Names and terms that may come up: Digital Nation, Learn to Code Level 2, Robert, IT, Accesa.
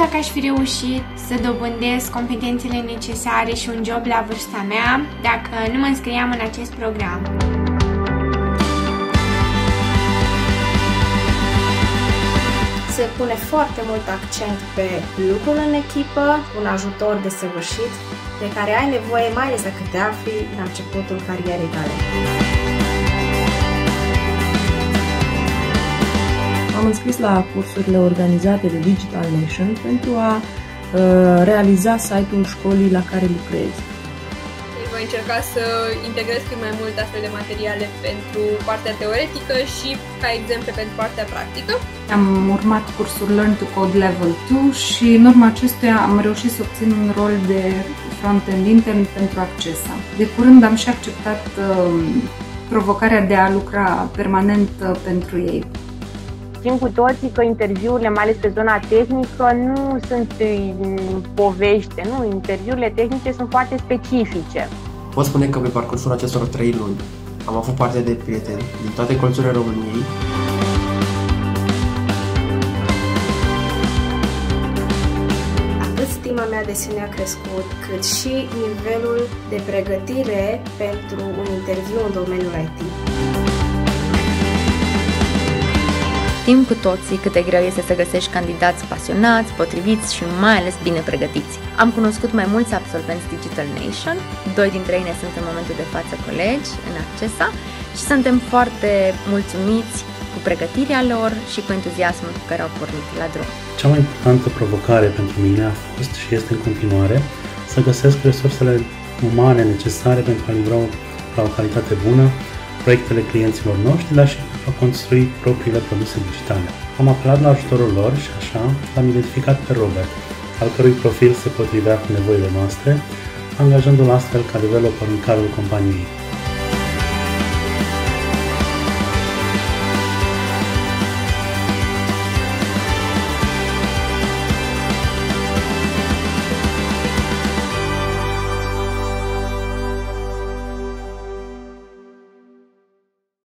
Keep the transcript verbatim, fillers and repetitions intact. dacă aș fi reușit să dobândesc competențele necesare și un job la vârsta mea, dacă nu mă înscriam în acest program. Se pune foarte mult accent pe lucrul în echipă, un ajutor de săvârșit, de care ai nevoie mai ales dacă te afli la începutul carierei tale. Am înscris la cursurile organizate de Digital Nation pentru a uh, realiza site-ul școlii la care lucrez. Voi încerca să integrez cât mai mult astfel de materiale pentru partea teoretică și ca exemple pentru partea practică. Am urmat cursul Learn to Code Level doi și în urma acestuia am reușit să obțin un rol de front-end intern pentru Accesa. De curând am și acceptat provocarea de a lucra permanent pentru ei. Știm cu toții că interviurile, mai ales pe zona tehnică, nu sunt povești, nu? Interviurile tehnice sunt foarte specifice. Pot spune că pe parcursul acestor trei luni am avut parte de prieteni din toate colțurile României. Atât stima mea de sine a crescut, cât și nivelul de pregătire pentru un interviu în domeniul I T. Știm cu toții cât de greu este să găsești candidați pasionați, potriviți și mai ales bine pregătiți. Am cunoscut mai mulți absolvenți Digital Nation, doi dintre ei ne sunt în momentul de față colegi în Accesa și suntem foarte mulțumiți cu pregătirea lor și cu entuziasmul cu care au pornit la drum. Cea mai importantă provocare pentru mine a fost și este în continuare să găsesc resursele umane necesare pentru a livra la o calitate bună proiectele clienților noștri, dar și a construi propriile produse digitale. Am apelat la ajutorul lor și așa l-am identificat pe Robert, al cărui profil se potrivea cu nevoile noastre, angajându-l astfel ca developer în cadrul companiei.